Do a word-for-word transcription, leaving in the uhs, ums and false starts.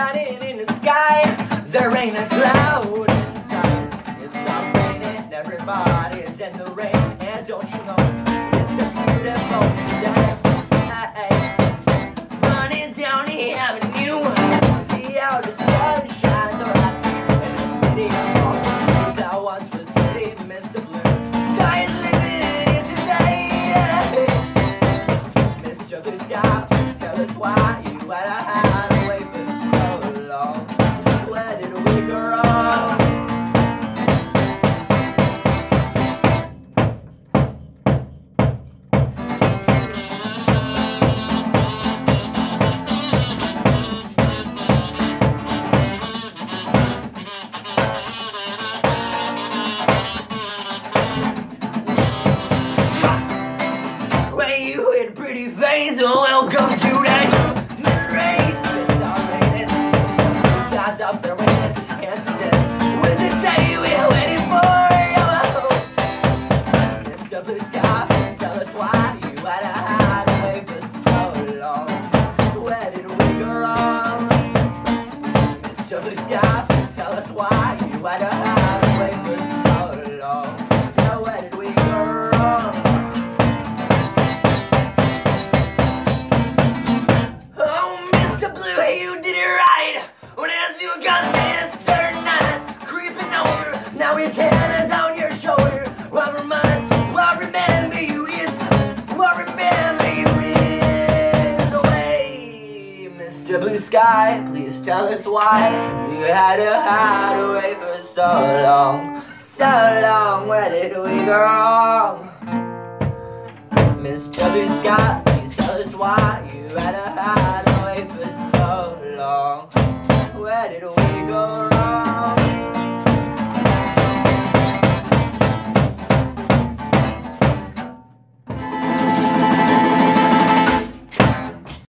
shining in the sky. There ain't a cloud in sight. It's all raining, everybody's in the rain. And don't you know, it's a beautiful day. Running down the avenue, see how the sun shines around. In the city of all the I watch the city, Mister Blue Sky is living here today. Mister Blue Sky, tell us why you had a high. Pretty face, oh, welcome to that human race. It's all raining, skies up there raining, and today was the day we were waiting for. Oh, Mister Blue Sky, tell us why you had a hideaway for so long. Where did we go wrong? Mister Blue Sky, tell us why you had a hideaway for so long. Where did we go wrong? You did it right when I asked you about Mister Nice creeping over. Now his hand is on your shoulder. Well, remind, well, remember you is, well, remember you is away. Mister Blue Sky, please tell us why you had to hide away for so long, so long. Where did we go wrong? Mister Blue Sky, please tell us why you had to hide away for so long. Where did we go wrong?